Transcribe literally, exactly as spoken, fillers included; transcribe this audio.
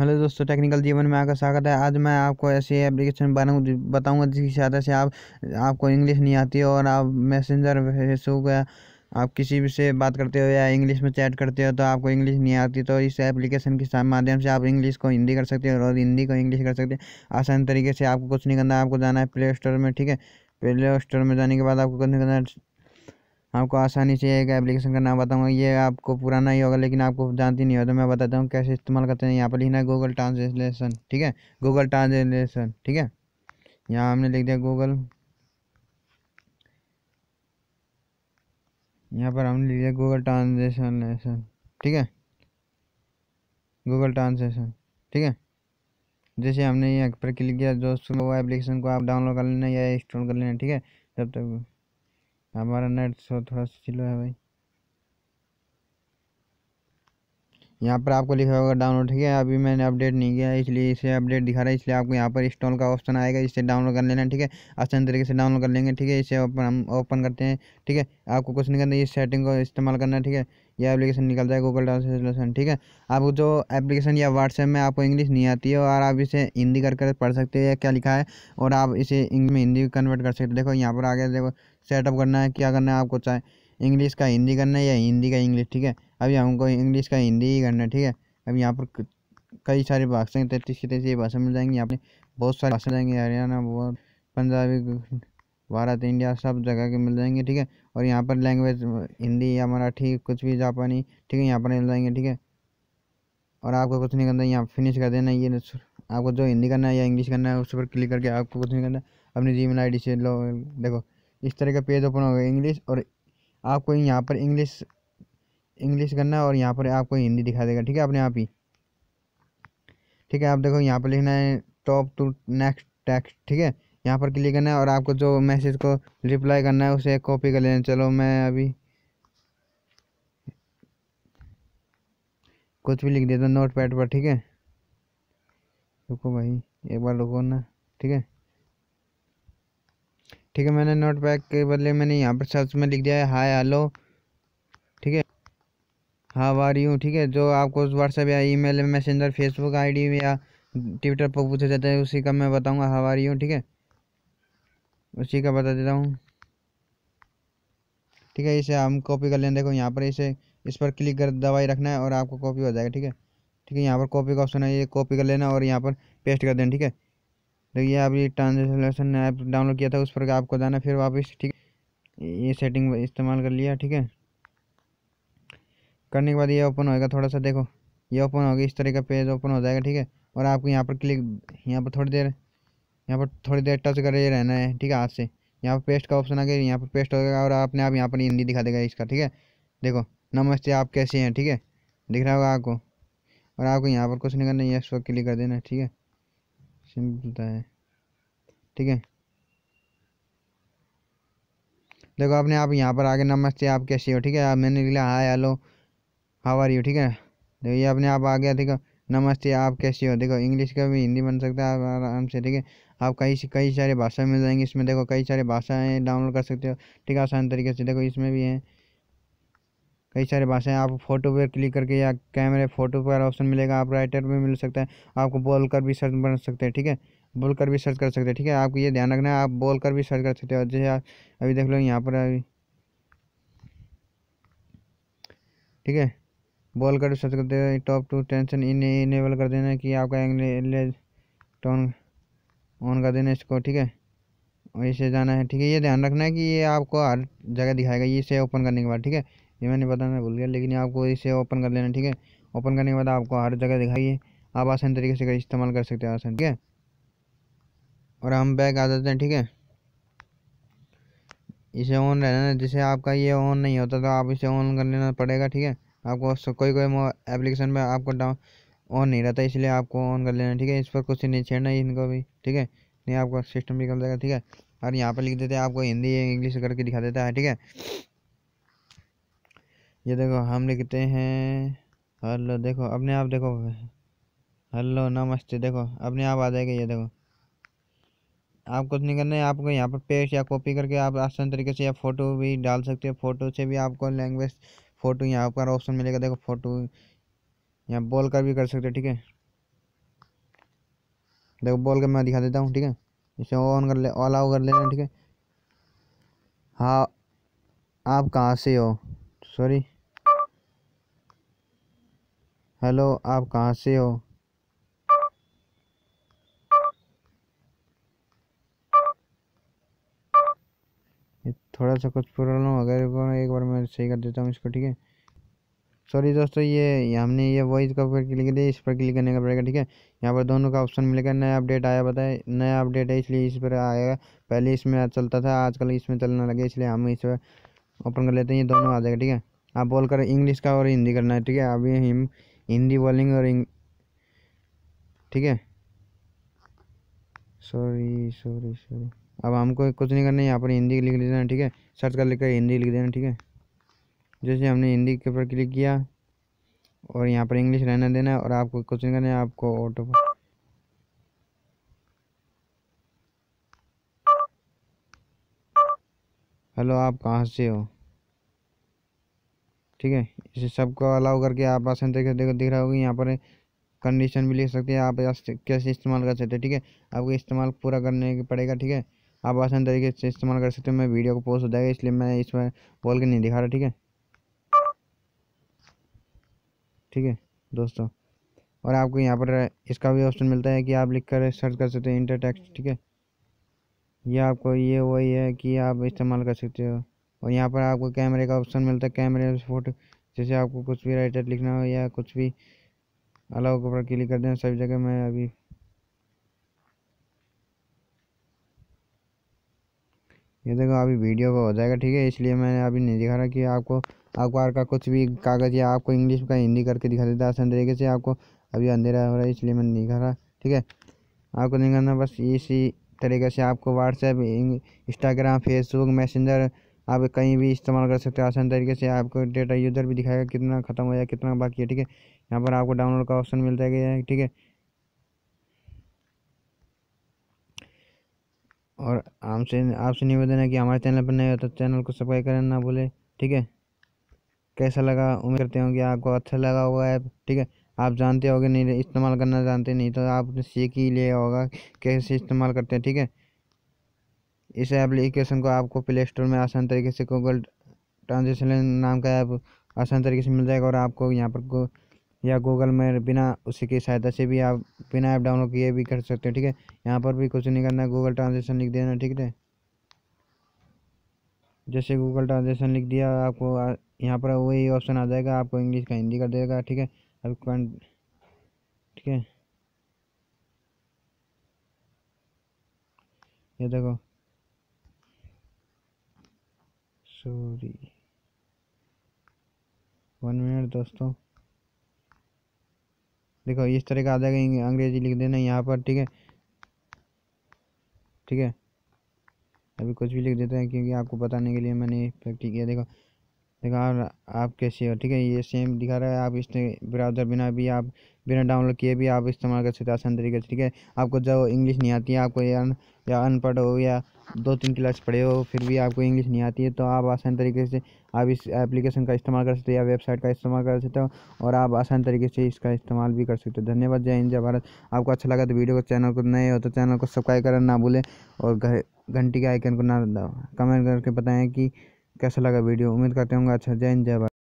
Hello दोस्तों, technical जीवन में आपका स्वागत है। आज मैं आपको ऐसी एप्लीकेशन बनाऊँ बताऊँगा जिसकी सहायता से आप आपको इंग्लिश नहीं आती हो और आप मैसेंजर फेसबुक या आप किसी भी से बात करते हो या इंग्लिश में चैट करते हो तो आपको इंग्लिश नहीं आती, तो इस एप्लीकेशन के माध्यम से आप इंग्लिश को हिंदी कर सकते हो और हिंदी को इंग्लिश कर सकते हो आसान तरीके से। आपको कुछ नहीं करना, आपको जाना है प्ले स्टोर में। ठीक है, प्ले स्टोर में जाने के बाद आपको कुछ नहीं करना, आपको आसानी से एक एप्लीकेशन का नाम बताऊंगा। ये आपको पुराना ही होगा लेकिन आपको जानती नहीं हो तो मैं बताता हूँ कैसे इस्तेमाल करते हैं। यहाँ पर लिखना है गूगल ट्रांसलेशन। ठीक है, गूगल ट्रांसलेशन। ठीक है, यहाँ हमने लिख दिया गूगल, यहाँ पर हमने लिख दिया गूगल ट्रांसलेशन। ठीक है, गूगल ट्रांसलेशन। ठीक है, जैसे हमने यहाँ पर क्लिक किया दोस्तों, वो एप्लीकेशन को आप डाउनलोड कर लेना या इंस्टॉल कर लेना। ठीक है, तब तक हमारा नेट सो थोड़ा सा स्लो है भाई। यहाँ पर आपको लिखा होगा डाउनलोड। ठीक है, अभी मैंने अपडेट नहीं किया इसलिए इसे अपडेट दिखा रहा है, इसलिए आपको यहाँ पर इंस्टॉल का ऑप्शन आएगा, इसे डाउनलोड कर लेना। ठीक है, आसान तरीके से डाउनलोड कर लेंगे। ठीक है, इसे ओपन हम ओपन करते हैं। ठीक है, आपको कुछ नहीं करना, इस सेटिंग को इस्तेमाल करना। ठीक है, यह एप्लीकेशन निकलता है गूगल ट्रांसलेशन। ठीक है, आपको जो एप्लीकेशन या व्हाट्सएप में आपको इंग्लिश नहीं आती है और आप इसे हिंदी कर कर पढ़ सकते हो, या क्या लिखा है, और आप इसे इंग्लिश में हिंदी कन्वर्ट कर सकते हो। देखो यहाँ पर आगे देखो सेटअप करना है, क्या करना है आपको, चाहे इंग्लिश का हिंदी करना है या हिंदी का इंग्लिश। ठीक है, अभी हमको इंग्लिश का हिंदी ही करना है। ठीक है, अब यहाँ पर कई सारी भाषाएँ तैतीस की तैतीस भाषा मिल जाएंगी, यहाँ पर बहुत सारी भाषा जाएंगी, हरियाणा, बहुत पंजाबी, भारत, इंडिया, सब जगह के मिल जाएंगे। ठीक है, और यहाँ पर लैंग्वेज हिंदी या मराठी, कुछ भी जापानी। ठीक है, यहाँ पर मिल जाएंगे। ठीक है, और आपको कुछ नहीं करना, यहाँ फिनिश कर देना। ये आपको जो हिंदी करना है या इंग्लिश करना है उस पर क्लिक करके आपको कुछ नहीं करना, अपनी जीमेल आईडी से लो। देखो इस तरह का पेज ओपन होगा इंग्लिश, और आपको यहाँ पर इंग्लिश इंग्लिश करना है और यहाँ पर आपको हिंदी दिखा देगा। ठीक है, अपने आप ही। ठीक है, आप देखो यहाँ पर लिखना है टॉप टू नेक्स्ट टेक्स्ट। ठीक है, यहाँ पर क्लिक करना है और आपको जो मैसेज को रिप्लाई करना है उसे कॉपी कर लेना। चलो मैं अभी कुछ भी लिख देता हूँ नोटपैड पर। ठीक है, रुको भाई एक बार रुको ना। ठीक है, ठीक है, मैंने नोटपैड के बदले मैंने यहाँ पर सर्च में लिख दिया है हाय हेलो। ठीक है, हाउ आर यू। ठीक है, जो आपको व्हाट्सएप या ईमेल, मैसेंजर, फेसबुक आईडी या ट्विटर पर पूछा जाता है उसी का मैं बताऊँगा हाउ आर यू। ठीक है, उसी का बता देता हूँ। ठीक है, इसे हम कॉपी कर लें। देखो यहाँ पर इसे इस पर क्लिक कर दबाई रखना है और आपको कॉपी हो जाएगा। ठीक है, ठीक है, यहाँ पर कॉपी का ऑप्शन है, ये कॉपी कर लेना और यहाँ पर पेस्ट कर देना। ठीक है, देखिए अभी ट्रांसलेशन ऐप डाउनलोड किया था उस पर आपको जाना, फिर वापस। ठीक है, ये सेटिंग इस्तेमाल कर लिया। ठीक है, करने के बाद ये ओपन होएगा, थोड़ा सा देखो ये ओपन होगा, इस तरह का पेज ओपन हो जाएगा। ठीक है, और आपको यहाँ पर क्लिक यहाँ पर थोड़ी देर यहाँ पर थोड़ी देर टच करे रहना है। ठीक है, हाथ से यहाँ पर पेस्ट का ऑप्शन आ गया, यहाँ पर पेस्ट हो गया और आपने आप यहाँ पर हिंदी दिखा देगा इसका। ठीक है, देखो नमस्ते आप कैसे हैं। ठीक है, दिख रहा होगा आपको, और आपको यहाँ पर कुछ नहीं करना, यस पर क्लिक कर देना। ठीक है, सिंपल है। ठीक है, देखो आपने आप यहाँ पर आगे नमस्ते आप कैसे हो। ठीक है, आप मैंने लिखा hi hello how are you. ठीक है, देखो ये अपने आप आ गया। ठीक है, नमस्ते आप कैसे हो। देखो इंग्लिश का भी हिंदी बन सकता है आप आराम से। ठीक है, आप कई कई सारे भाषा मिल जाएंगे इसमें। देखो कई सारे भाषाएं डाउनलोड कर सकते हो। ठीक है, आसान तरीके से। देखो इसमें भी हैं कई सारे भाषाएं। आप फोटो पर क्लिक करके या कैमरे फोटो पर ऑप्शन मिलेगा, आप राइटर पर मिल सकता है, आपको बोल कर भी सर्च बन सकते हैं। ठीक है, बोल कर भी सर्च कर सकते हैं। ठीक है, आपको ये ध्यान रखना है आप बोल कर भी सर्च कर सकते हो। जैसे आप अभी देख लो यहाँ पर अभी। ठीक है, बोल कर सर्च करते हैं टॉप टू टेंशन इन इनेबल कर देना है कि आपका इंग्लिश टोन ऑन कर देना इसको। ठीक है, और इसे जाना है। ठीक है, ये ध्यान रखना है कि ये आपको हर जगह दिखाएगा ये इसे ओपन करने के बाद। ठीक है, ये मैंने बताना भूल गया, लेकिन आपको इसे ओपन कर लेना। ठीक है, ओपन करने के बाद आपको हर जगह दिखाइए, आप आसान तरीके से इस्तेमाल कर सकते हैं आसान। ठीक है, और हम बैग आ जाते हैं। ठीक है, इसे ऑन रहना है, जैसे आपका ये ऑन नहीं होता तो आप इसे ऑन कर लेना पड़ेगा। ठीक है, आपको कोई कोई एप्लीकेशन में आपको डाउन ऑन नहीं रहता इसलिए आपको ऑन कर लेना। ठीक है, इस पर कुछ नहीं छेड़ना है इनको भी। ठीक है, नहीं आपका सिस्टम भी कर जाएगा। ठीक है, और यहाँ पर लिख देते हैं आपको हिंदी इंग्लिश करके दिखा देता है। ठीक है, ये देखो हम लिखते हैं हेलो। देखो अपने आप देखो हेलो नमस्ते, देखो अपने आप आ जाएगा। ये देखो आप कुछ नहीं करना है, आपको यहाँ पर पेस्ट या कॉपी करके आप आसान तरीके से या फ़ोटो भी डाल सकते हो। फ़ोटो से भी आपको लैंग्वेज फ़ोटो यहाँ पर ऑप्शन मिलेगा। देखो फ़ोटो यहाँ बोल कर भी कर सकते हो। ठीक है, देखो बोल के मैं दिखा देता हूँ, ठीक है। इसे ऑन कर ले, ऑल आउ कर लेना, ठीक है। हाँ आप कहाँ से हो, सॉरी हेलो आप कहाँ से हो, थोड़ा सा कुछ प्रॉब्लम अगर एक बार मैं सही कर देता हूँ इसको, ठीक है। सॉरी दोस्तों, ये हमने ये वॉइस का पर क्लिक किया, इस पर क्लिक करने का पड़ेगा, ठीक है। यहाँ पर दोनों का ऑप्शन मिलेगा, नया अपडेट आया, बताए नया अपडेट है इसलिए इस पर आएगा। पहले इसमें चलता था, आजकल इसमें चलने लगे, इसलिए हम इस पर ओपन कर लेते हैं, ये दोनों आ जाएगा, ठीक है। आप बोल कर इंग्लिश का और हिंदी करना है, ठीक है। अभी हम हिंदी बोलेंगे और इंग... ठीक है। सॉरी सॉरी सॉरी अब हमको कुछ नहीं करना है, यहाँ पर हिंदी लिख देना, ठीक है। सर्च कर लेकर हिंदी लिख देना, ठीक है। जैसे हमने हिंदी के ऊपर क्लिक किया और यहाँ पर इंग्लिश रहना देना है और आपको कुछ नहीं करना है, आपको ऑटो पर हेलो आप कहाँ से हो, ठीक है। इसे सबको अलाउ करके आप आसान तरीके से देखो दिख रहा होगा। यहाँ पर कंडीशन भी लिख सकते हैं, आप कैसे इस्तेमाल कर सकते हैं, ठीक है। आपको इस्तेमाल पूरा करने के पड़ेगा, ठीक है। आप आसान तरीके से इस्तेमाल कर सकते हो। मैं वीडियो को पोस्ट हो जाएगा इसलिए मैं इसमें बोल के नहीं दिखा रहा, ठीक है ठीक है दोस्तों। और आपको यहाँ पर इसका भी ऑप्शन मिलता है कि आप लिख कर सर्च कर सकते हो, इंटर टेक्स्ट, ठीक है। ये आपको ये वही है कि आप इस्तेमाल कर सकते हो। और यहाँ पर आपको कैमरे का ऑप्शन मिलता है, कैमरे फोटो, जैसे आपको कुछ भी राइटर लिखना हो या कुछ भी अलाउ के ऊपर क्लिक कर देना सभी जगह। मैं अभी ये देखो अभी वीडियो का हो जाएगा, ठीक है, इसलिए मैंने अभी नहीं दिखा रहा कि आपको अखबार का कुछ भी कागज़ या आपको इंग्लिश का हिंदी करके दिखा देता आसान तरीके से। आपको अभी अंधेरा हो रहा है इसलिए मैंने नहीं दिखा रहा, ठीक है। आपको नहीं करना, बस इसी तरीके से आपको व्हाट्सएप, इंस्टाग्राम, फेसबुक, मैसेंजर आप कहीं भी इस्तेमाल कर सकते हो आसान तरीके से। आपको डेटा यूज़र भी दिखाएगा कितना ख़त्म हो या कितना बाकी है, ठीक है। यहाँ पर आपको डाउनलोड का ऑप्शन मिलता है, ठीक है। और हमसे आपसे निवेदन है कि हमारे चैनल पर नए हो तो चैनल को सब्सक्राइब करना ना भूलें, ठीक है। कैसा लगा, उम्मीद करते हो कि आपको अच्छा लगा होगा ऐप, ठीक है। आप जानते होगे, नहीं इस्तेमाल करना जानते नहीं तो आपने सीख ही लिया होगा कैसे इस्तेमाल करते हैं, ठीक है। इस एप्लीकेशन को आपको प्ले स्टोर में आसान तरीके से गूगल ट्रांसलेशन नाम का ऐप आसान तरीके से मिल जाएगा। और आपको यहाँ पर गो या गूगल में बिना उसी की सहायता से भी आप बिना ऐप डाउनलोड किए भी कर सकते हो, ठीक है। यहाँ पर भी कुछ नहीं करना, गूगल ट्रांसलेशन लिख देना, ठीक है। जैसे गूगल ट्रांसलेशन लिख दिया, आपको यहाँ पर वही ऑप्शन आ जाएगा, आपको इंग्लिश का हिंदी कर देगा, ठीक है। अब ठीक है ये देखो, सॉरी वन मिनट दोस्तों, देखो इस तरह का आ जाएगा, अंग्रेजी लिख देना यहाँ पर, ठीक है ठीक है। अभी कुछ भी लिख देते हैं क्योंकि आपको बताने के लिए मैंने प्रैक्टिस किया। देखो देखो आप, आप कैसे हो, ठीक है। ये सेम दिखा रहा है, आप इस ब्राउज़र बिना भी आप बिना डाउनलोड किए भी आप इस्तेमाल कर सकते आसान तरीके से, ठीक है। आपको जब इंग्लिश नहीं आती है, आपको या अनपढ़ हो या दो तीन क्लास पढ़े हो फिर भी आपको इंग्लिश नहीं आती है, तो आप आसान तरीके से आप इस एप्लीकेशन का इस्तेमाल कर सकते हो या वेबसाइट का इस्तेमाल कर सकते हो और आप आसान तरीके से इसका इस्तेमाल भी कर सकते हो। धन्यवाद, जय हिंद, जय भारत। आपको अच्छा लगा तो वीडियो को, चैनल को नए हो तो चैनल को सब्सक्राइब करना ना भूलें और घंटी के आइकन को ना दबाएं। कमेंट करके बताएं कि कैसा लगा वीडियो। उम्मीद करते होंगे अच्छा। जय हिंद, जय भारत।